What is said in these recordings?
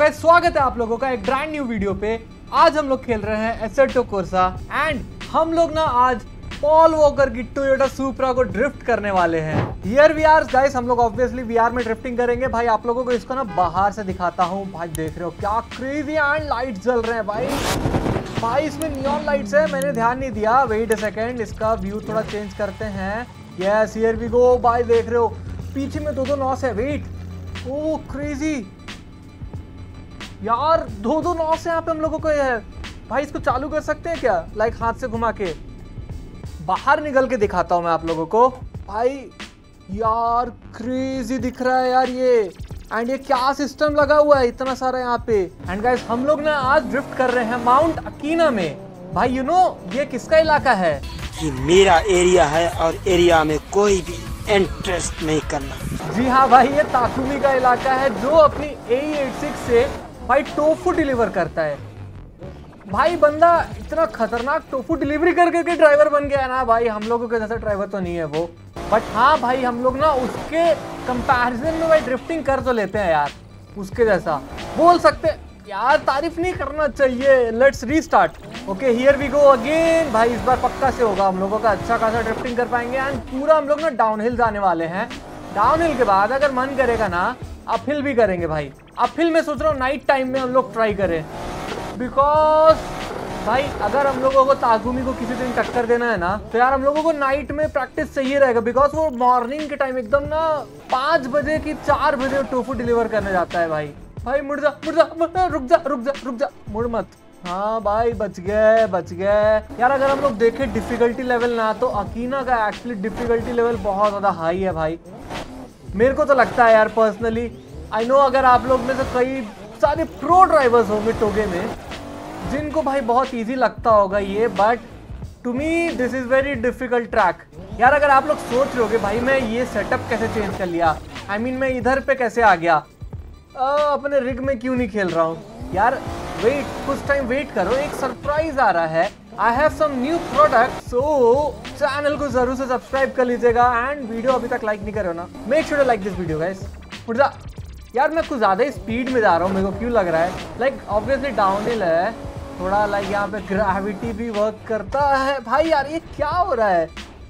तो गाइस स्वागत है आप लोगों का एक ब्रांड न्यू वीडियो पे। आज हम लोग खेल रहे हैं एसेटो कोर्सा एंड हम लोग ना आज पॉल वॉकर की टोयोटा सुप्रा को ड्रिफ्ट करने वाले हैं। हियर वी आर गाइस, हम लोग ऑब्वियसली वीआर में ड्रिफ्टिंग करेंगे भाई। आप लोगों को इसको ना बाहर से दिखाता हूँ भाई, देख रहे हो क्या क्रेजी एंड लाइट जल रहे हैं भाई। इसमें नियॉन लाइट्स है, मैंने ध्यान नहीं दिया। वेट अ सेकेंड, इसका व्यू थोड़ा चेंज करते हैं। यस हियर वी गो भाई, देख रहे हो पीछे में दो नॉस है। वेट, ओ क्रेजी यार, दो नॉस है यहाँ पे हम लोगों को है भाई। इसको चालू कर सकते हैं क्या? लाइक हाथ से घुमा के बाहर निकल के दिखाता हूँ मैं आप लोगों को भाई। यार क्रेजी दिख रहा है यार ये। एंड ये क्या सिस्टम लगा हुआ है इतना सारा यहाँ पे। एंड गाइस, हम लोग ना आज ड्रिफ्ट कर रहे हैं माउंट अकीना में भाई। यू नो ये किसका इलाका है? ये मेरा एरिया है और एरिया में कोई भी इंटरेस्ट नहीं करना। जी हाँ भाई, ये ताकुमी का इलाका है जो अपनी A86 से भाई टोफू डिलीवर करता है। भाई बंदा इतना खतरनाक टोफू डिलीवरी कर करके ड्राइवर बन गया है ना भाई। हम लोगों के जैसा ड्राइवर तो नहीं है वो, बट हाँ भाई हम लोग ना उसके कंपैरिजन में भाई ड्रिफ्टिंग कर तो लेते हैं यार, उसके जैसा बोल सकते हैं यार। तारीफ नहीं करना चाहिए। Let's restart. Okay here we go again भाई। इस बार पक्का से होगा हम लोगों का, अच्छा खासा ड्रिफ्टिंग कर पाएंगे। एंड पूरा हम लोग ना डाउन हिल जाने वाले हैं। डाउन हिल के बाद अगर मन करेगा ना अपहिल भी करेंगे भाई। अपहिल में सोच रहा हूँ नाइट टाइम में हम लोग ट्राई करें, बिकॉज भाई अगर हम लोगों को ताकुमी को किसी दिन टक्कर देना है ना तो यार हम लोगों को नाइट में प्रैक्टिस चाहिए रहेगा। बिकॉज वो मॉर्निंग के टाइम एकदम ना 5 बजे की 4 बजे टोफू डिलीवर करने जाता है भाई। भाई मुड़ जा, रुक जा, मुड़ मत। हाँ भाई बच गए यार। अगर हम लोग देखें डिफिकल्टी लेवल ना तो अकीना का एक्चुअली डिफिकल्टी लेवल बहुत ज़्यादा हाई है भाई। मेरे को तो लगता है यार पर्सनली, आई नो अगर आप लोग में से कई सारे प्रो ड्राइवर्स होंगे टोगे में जिनको भाई बहुत इजी लगता होगा ये, but to me this is very difficult track यार। अगर आप लोग सोच रहे होगे भाई मैं ये सेटअप कैसे चेंज कर लिया, आई मीन मैं इधर पे कैसे आ गया, अपने रिग में क्यों नहीं खेल रहा हूँ यार। वेट, कुछ टाइम वेट करो, एक सरप्राइज आ रहा है। I have some new product, so channel को जरूर से सब्सक्राइब कर लीजिएगा। एंड वीडियो अभी तक लाइक नहीं करो ना, make sure to like this video guys. मुर्दा यार मैं कुछ ज़्यादा ही स्पीड में जा रहा हूँ, मेरे को क्यों लग रहा है। लाइक ऑब्वियसली डाउनहिल है थोड़ा, लाइक यहाँ पे ग्रेविटी भी वर्क करता है भाई। यार ये क्या हो रहा है?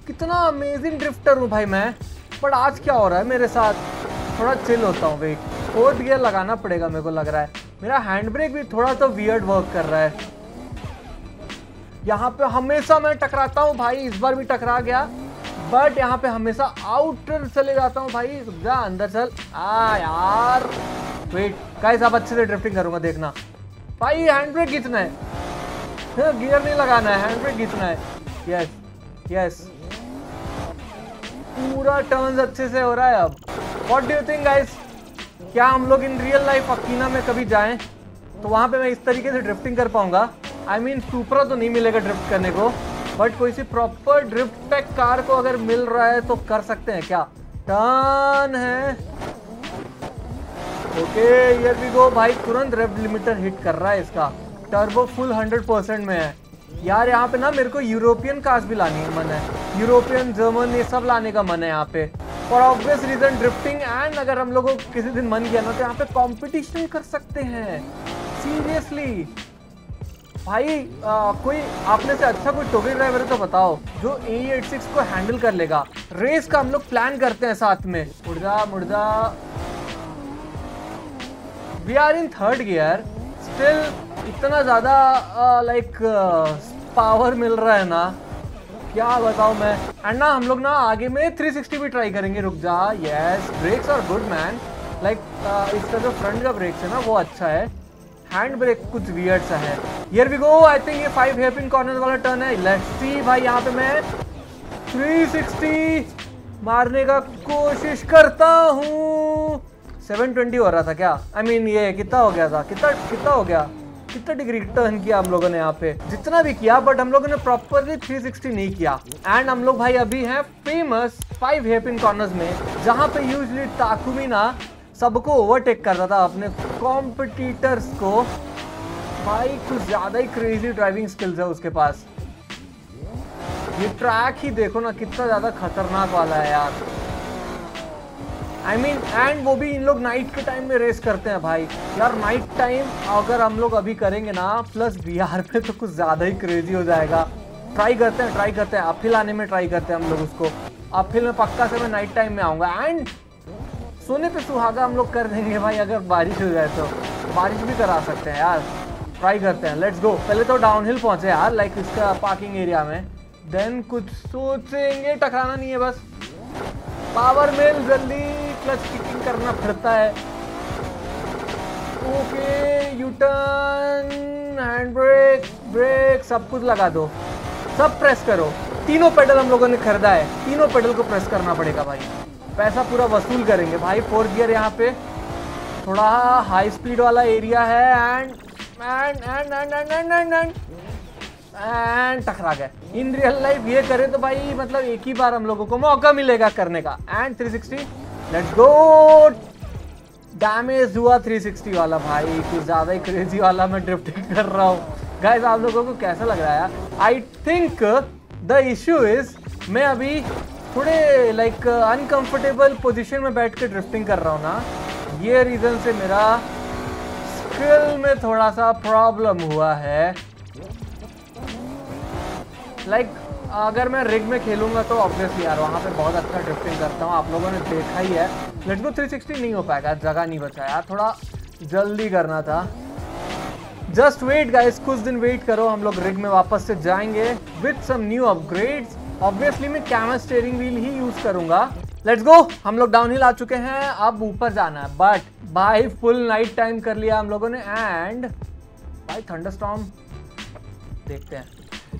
कितना अमेजिंग ड्रिफ्टर हूँ भाई मैं, बट आज क्या हो रहा है मेरे साथ? थोड़ा चिल होता हूँ। वेट, 4th गियर लगाना पड़ेगा मेरे को लग रहा है। मेरा हैंड ब्रेक भी थोड़ा तो वियर्ड वर्क कर रहा है। यहाँ पे हमेशा मैं टकराता हूँ भाई, इस बार भी टकरा गया, बट यहाँ पे हमेशा आउटर चले जाता हूँ भाई। जा अंदर चल आ यार। वेट गाइस, आप अच्छे से ड्रिफ्टिंग करूँगा देखना भाई। हैंड ब्रेक खींचना है, गियर नहीं लगाना है, हैंड ब्रेक खींचना है। यस पूरा टर्न्स अच्छे से हो रहा है अब। What do you think guys, क्या हम लोग इन रियल लाइफ अकीना में कभी जाएँ तो वहाँ पे मैं इस तरीके से ड्रिफ्टिंग कर पाऊँगा? आई मीन सुप्रा तो नहीं मिलेगा ड्रिफ्ट करने को, बट कोई सी प्रॉपर ड्रिफ्ट पैक कार को अगर मिल रहा है तो कर सकते हैं क्या? टर्न है, ओके हियर वी गो भाई। तुरंत रेव लिमिटर हिट कर रहा है इसका, टर्बो फुल 100% में है यार। यहाँ पे ना मेरे को यूरोपियन कार्स भी लाने का मन है, यूरोपियन जर्मन ये सब लाने का मन है यहाँ पे for obvious reason drifting. And अगर हम लोगों को किसी दिन मन किया ना तो यहाँ पे कॉम्पिटिशन कर सकते हैं सीरियसली भाई। कोई आपने से अच्छा कोई टोगे ड्राइवर है तो बताओ जो A86 को हैंडल कर लेगा। रेस का हम लोग प्लान करते हैं साथ में। मुर्दा we are in 3rd gear still. इतना ज़्यादा लाइक पावर मिल रहा है ना, क्या बताऊँ मैं। एंड ना हम लोग ना आगे में 360 भी ट्राई करेंगे। रुक जा। Yes brakes are good man, like इसका जो फ्रंट का ब्रेक्स है ना वो अच्छा है, हैंड ब्रेक कुछ वियर्ड सा है। Here we go. I think ये 5 हेयरपिन कॉर्नर वाला टर्न है। लेट्स सी भाई, यहाँ पे मैं 360 मारने का कोशिश करता हूँ। 720 हो रहा था क्या? आई मीन ये कितना हो गया था, कितना हो गया, कितना डिग्री टर्न किया हम लोगों ने यहाँ पे? जितना भी किया बट हम लोगों ने प्रॉपरली 360 नहीं किया। एंड हम लोग भाई अभी हैं फेमस 5 हेयरपिन कॉर्नर्स में, जहाँ पे यूजली ताकुमी ना सबको ओवरटेक करता था अपने कॉम्पिटिटर्स को भाई। कुछ ज़्यादा ही क्रेजी ड्राइविंग स्किल्स है उसके पास। ये ट्रैक ही देखो ना कितना ज़्यादा खतरनाक वाला है यार। आई मीन एंड वो भी इन लोग नाइट के टाइम में रेस करते हैं भाई। यार नाइट टाइम अगर हम लोग अभी करेंगे ना प्लस बिहार पे तो कुछ ज़्यादा ही क्रेजी हो जाएगा। ट्राई करते हैं अपहिल आने में ट्राई करते हैं हम लोग उसको। अपहिल में पक्का से मैं नाइट टाइम में आऊँगा एंड सोने पे सुहागा हम लोग कर देंगे भाई। अगर बारिश हो जाए तो बारिश भी करा सकते हैं यार, ट्राई करते हैं, लेट्स गो। पहले तो डाउनहिल पहुँचे यार लाइक इसका पार्किंग एरिया में, देन कुछ सोचेंगे, टकराना नहीं है बस। पावर मेल जल्दी क्लच किकिंग करना पड़ता है। Okay U turn, hand brake, brake सब कुछ लगा दो, सब प्रेस करो। तीनों पेडल हम लोगों ने खरीदा है, तीनों पेडल को प्रेस करना पड़ेगा भाई। पैसा पूरा वसूल करेंगे भाई। फोर्थ गियर यहाँ पे थोड़ा हाई स्पीड वाला एरिया है एंड टकरा गए। इन रियल लाइफ ये करें तो भाई मतलब एक ही बार हम लोगों को मौका मिलेगा करने का। एंड 360 लेट्स गो, डैमेज हुआ 360 वाला भाई, कुछ ज़्यादा ही क्रेजी वाला मैं ड्रिफ्टिंग कर रहा हूँ। गाइस आप लोगों को कैसा लग रहा है? I think the issue is मैं अभी थोड़े लाइक अनकंफर्टेबल पोजीशन में बैठ के ड्रिफ्टिंग कर रहा हूँ ना, ये रीज़न से मेरा स्किल में थोड़ा सा प्रॉब्लम हुआ है। लाइक अगर मैं रिग में खेलूँगा तो ऑब्वियसली यार वहाँ पे बहुत अच्छा ड्रिफ्टिंग करता हूँ, आप लोगों ने देखा ही है। लेट्स गो 360 नहीं हो पाएगा, जगह नहीं बचा यार, थोड़ा जल्दी करना था। जस्ट वेट गाइस, कुछ दिन वेट करो, हम लोग रिग में वापस से जाएंगे with some new upgrades. Obviously मैं कैमरा स्टीयरिंग व्हील ही यूज़ करूँगा। लेट्स गो, हम लोग डाउनहिल आ चुके हैं, अब ऊपर जाना है। बट भाई फुल नाइट टाइम कर लिया हम लोगों ने एंड भाई थंडरस्टॉर्म देखते हैं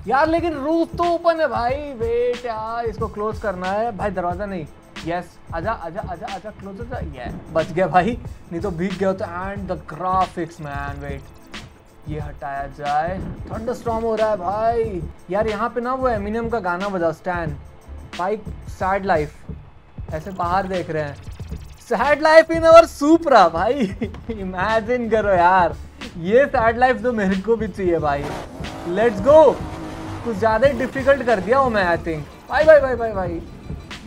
यार। लेकिन रूफ तो ओपन है भाई। वेट यार इसको क्लोज करना है भाई, दरवाज़ा नहीं। यस आजा आजा आजा आजा क्लोज हो जा। ये बच गया भाई, नहीं तो भीग गया तो। And the graphics man, wait ये हटाया जाए। थंडरस्टॉर्म हो रहा है भाई। यार यहाँ पे ना वो एमिनियम का गाना बजा, स्टैन भाई सैड लाइफ। ऐसे बाहर देख रहे हैं, सैड लाइफ इन अवर सुपरा भाई। इमेजिन करो यार, ये सैड लाइफ तो मेरे को भी चाहिए भाई। लेट्स गो, कुछ ज़्यादा ही डिफ़िकल्ट कर दिया हूँ मैं आई थिंक। भाई भाई भाई भाई भाई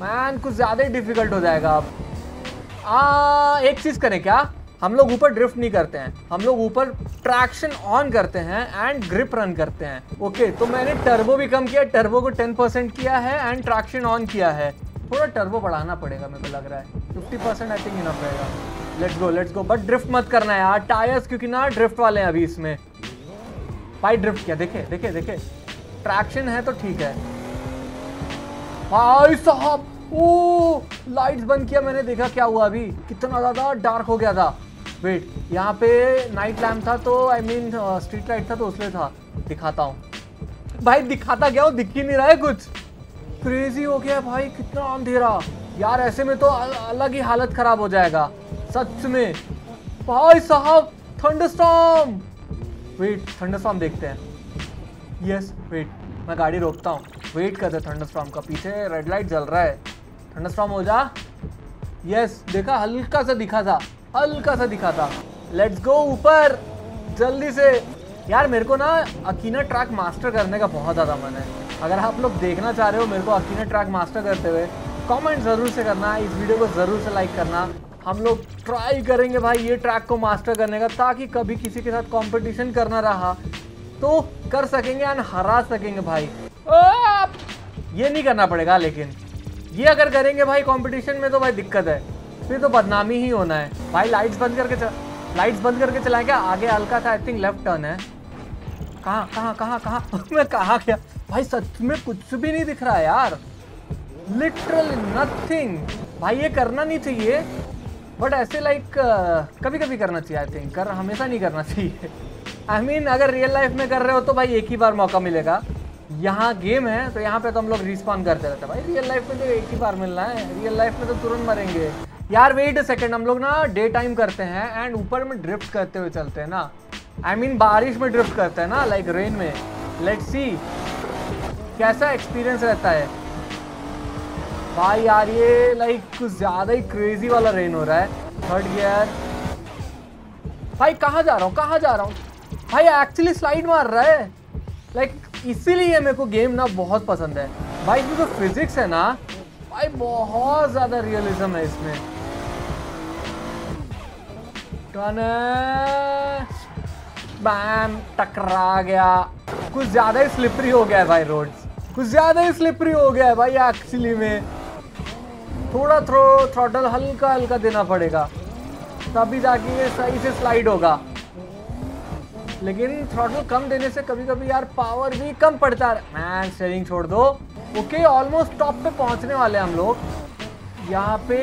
मैन कुछ ज़्यादा ही डिफ़िकल्ट हो जाएगा अब। एक चीज़ करें क्या, हम लोग ऊपर ड्रिफ्ट नहीं करते हैं, हम लोग ऊपर ट्रैक्शन ऑन करते हैं एंड ग्रिप रन करते हैं। ओके तो मैंने टर्बो भी कम किया, टर्बो को 10% किया है एंड ट्रैक्शन ऑन किया है। थोड़ा टर्बो बढ़ाना पड़ेगा मेरे को लग रहा है, 50% आई थिंक इनफ रहेगा। लेट्स गो, बट ड्रिफ्ट मत करना है यार। टायर्स क्योंकि ना ड्रिफ्ट वाले हैं अभी इसमें भाई। ड्रिफ्ट किया, देखे देखे देखे, ट्रैक्शन है तो ठीक है भाई साहब। ओ लाइट्स बंद किया मैंने, देखा क्या हुआ अभी, कितना ज़्यादा डार्क हो गया था। वेट यहाँ पे नाइट लैम्प था तो आई मीन स्ट्रीट लाइट था तो उसलिए था। दिखाता हूँ भाई, दिखाता गया हूँ, दिख ही नहीं रहा है कुछ। क्रेजी हो गया भाई, कितना अंधेरा यार। ऐसे में तो अलग ही हालत ख़राब हो जाएगा सच में भाई साहब। थंडरस्टॉर्म, वेट थंडरस्टॉर्म देखते हैं। यस वेट मैं गाड़ी रोकता हूँ, वेट करते थंडरस्टॉर्म का। पीछे रेड लाइट जल रहा है, थंडरस्टॉर्म हो जा। यस देखा, हल्का सा दिखा था, हल्का सा दिखा था। लेट्स गो ऊपर जल्दी से। यार मेरे को ना अकीना ट्रैक मास्टर करने का बहुत ज़्यादा मन है। अगर आप लोग देखना चाह रहे हो मेरे को अकीना ट्रैक मास्टर करते हुए, कमेंट ज़रूर से करना, इस वीडियो को ज़रूर से लाइक करना। हम लोग ट्राई करेंगे भाई ये ट्रैक को मास्टर करने का, ताकि कभी किसी के साथ कॉम्पिटिशन करना रहा तो कर सकेंगे एंड हरा सकेंगे भाई। ये नहीं करना पड़ेगा, लेकिन ये अगर करेंगे भाई कंपटीशन में तो भाई दिक्कत है, फिर तो बदनामी ही होना है भाई। लाइट्स बंद करके चलाएं क्या? आगे हल्का था आई थिंक लेफ्ट टर्न है। कहाँ मैं कहाँ गया भाई? सच में कुछ भी नहीं दिख रहा है यार, लिटरली नथिंग भाई। ये करना नहीं चाहिए बट ऐसे लाइक कभी कभी करना चाहिए आई थिंक, हमेशा नहीं करना चाहिए। आई मीन अगर रियल लाइफ में कर रहे हो तो भाई एक ही बार मौका मिलेगा। यहाँ गेम है तो यहाँ पे तो हम लोग रिस्पॉन्ड करते रहते हैं भाई। रियल लाइफ में तो एक ही बार मिलना है, रियल लाइफ में तो तुरंत मरेंगे यार। वेट अ सेकेंड, हम लोग ना डे टाइम करते हैं एंड ऊपर में ड्रिफ्ट करते हुए चलते हैं ना, आई मीन बारिश में ड्रिफ्ट करते हैं ना लाइक रेन में। लेट्स सी कैसा एक्सपीरियंस रहता है भाई। यार ये लाइक कुछ ज़्यादा ही क्रेजी वाला रेन हो रहा है। थर्ड गियर भाई, कहाँ जा रहा हूँ भाई? एक्चुअली स्लाइड मार रहा है लाइक इसीलिए मेरे को गेम ना बहुत पसंद है भाई। इसमें जो फिजिक्स है ना भाई, बहुत ज़्यादा रियलिज्म है इसमें। बैम टकरा गया। कुछ ज्यादा ही स्लिपरी हो गया है भाई रोड, कुछ ज्यादा ही स्लिपरी हो गया है भाई एक्चुअली में। थोड़ा थ्रॉटल हल्का हल्का देना पड़ेगा तभी जाके ये सही से स्लाइड होगा, लेकिन थ्रॉटल कम देने से कभी कभी यार पावर भी कम पड़ता है। मैन स्टीयरिंग छोड़ दो। ओके, ऑलमोस्ट टॉप पे पहुंचने वाले हम लोग। यहाँ पे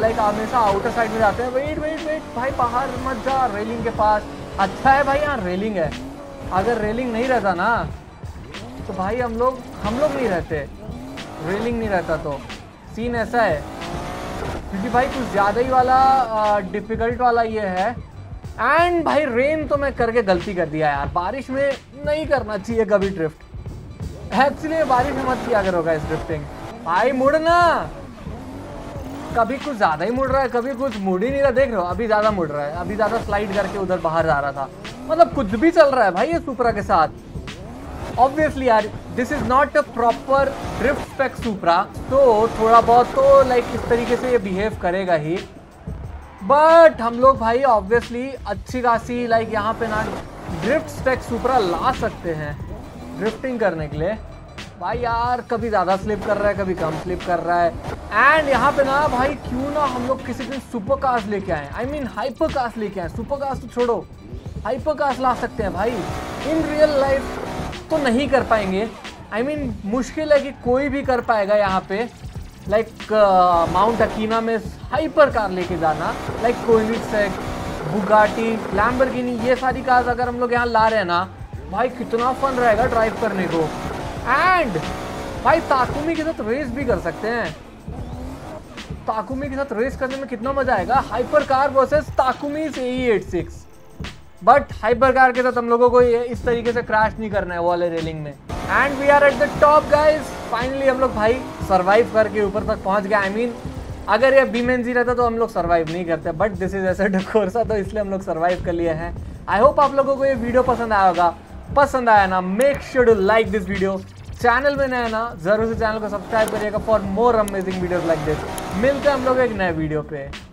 लाइक हमेशा आउटर साइड में जाते हैं। वेट वेट वेट भाई, बाहर मत जा, रेलिंग के पास। अच्छा है भाई यहाँ रेलिंग है, अगर रेलिंग नहीं रहता ना तो भाई हम लोग नहीं रहते, रेलिंग नहीं रहता तो सीन ऐसा है। क्योंकि भाई कुछ ज़्यादा ही वाला डिफ़िकल्ट वाला ये है। एंड भाई रेन तो मैं करके गलती कर दिया यार, बारिश में नहीं करना चाहिए कभी ड्रिफ्ट। एक्चुअली बारिश में मत किया करोगा इस ड्रिफ्टिंग भाई। मुड़ना, कभी कुछ ज़्यादा ही मुड़ रहा है, कभी कुछ मुड़ ही नहीं रहा। देख रहे हो अभी ज़्यादा मुड़ रहा है, अभी ज़्यादा स्लाइड करके उधर बाहर जा रहा था। मतलब कुछ भी चल रहा है भाई ये सुपरा के साथ। ऑब्वियसली यार this is not a proper drift spec Supra, तो थोड़ा बहुत तो लाइक इस तरीके से ये बिहेव करेगा ही। बट हम लोग भाई ऑब्वियसली अच्छी खासी लाइक यहाँ पे ना ड्रिफ्ट स्पेक सुपरा ला सकते हैं ड्रिफ्टिंग करने के लिए। भाई यार कभी ज़्यादा स्लिप कर रहा है, कभी कम स्लिप कर रहा है। एंड यहाँ पे ना भाई क्यों ना हम लोग किसी दिन सुपर कार्स लेके आएँ, आई मीन हाइपर कार्स लेके आएँ। सुपर कार्स तो छोड़ो, हाइपर कार्स ला सकते हैं भाई। इन रियल लाइफ तो नहीं कर पाएंगे, आई मीन मुश्किल है कि कोई भी कर पाएगा यहाँ पे। लाइक माउंट अकीना में हाइपर कार लेके जाना, लाइक कोइनिसेक, बुगाटी, लैम्बोर्गिनी, ये सारी कार्स अगर हम लोग यहाँ ला रहे हैं ना भाई, कितना फन रहेगा ड्राइव करने को। एंड भाई ताकुमी के साथ रेस भी कर सकते हैं। ताकुमी के साथ रेस करने में कितना मजा आएगा, hyper car versus Takumi A86। But hyper car के साथ हम लोगों को ये इस तरीके से क्रैश नहीं करना है वाले रेलिंग में। And we are at the top guys, finally हम लोग भाई सर्वाइव करके ऊपर तक पहुंच गए। आई मीन अगर ये B-Menzi रहता तो हम लोग सर्वाइव नहीं करते, बट दिस इज ऐसा डकोरसा, तो इसलिए हम लोग सर्वाइव कर लिए हैं। आई होप आप लोगों को ये वीडियो पसंद आया होगा। पसंद आया ना, make sure to like this video. Channel में नया ना, जरूर से चैनल को सब्सक्राइब करिएगा for more amazing videos like this. मिलते हैं हम लोग एक नए वीडियो पे।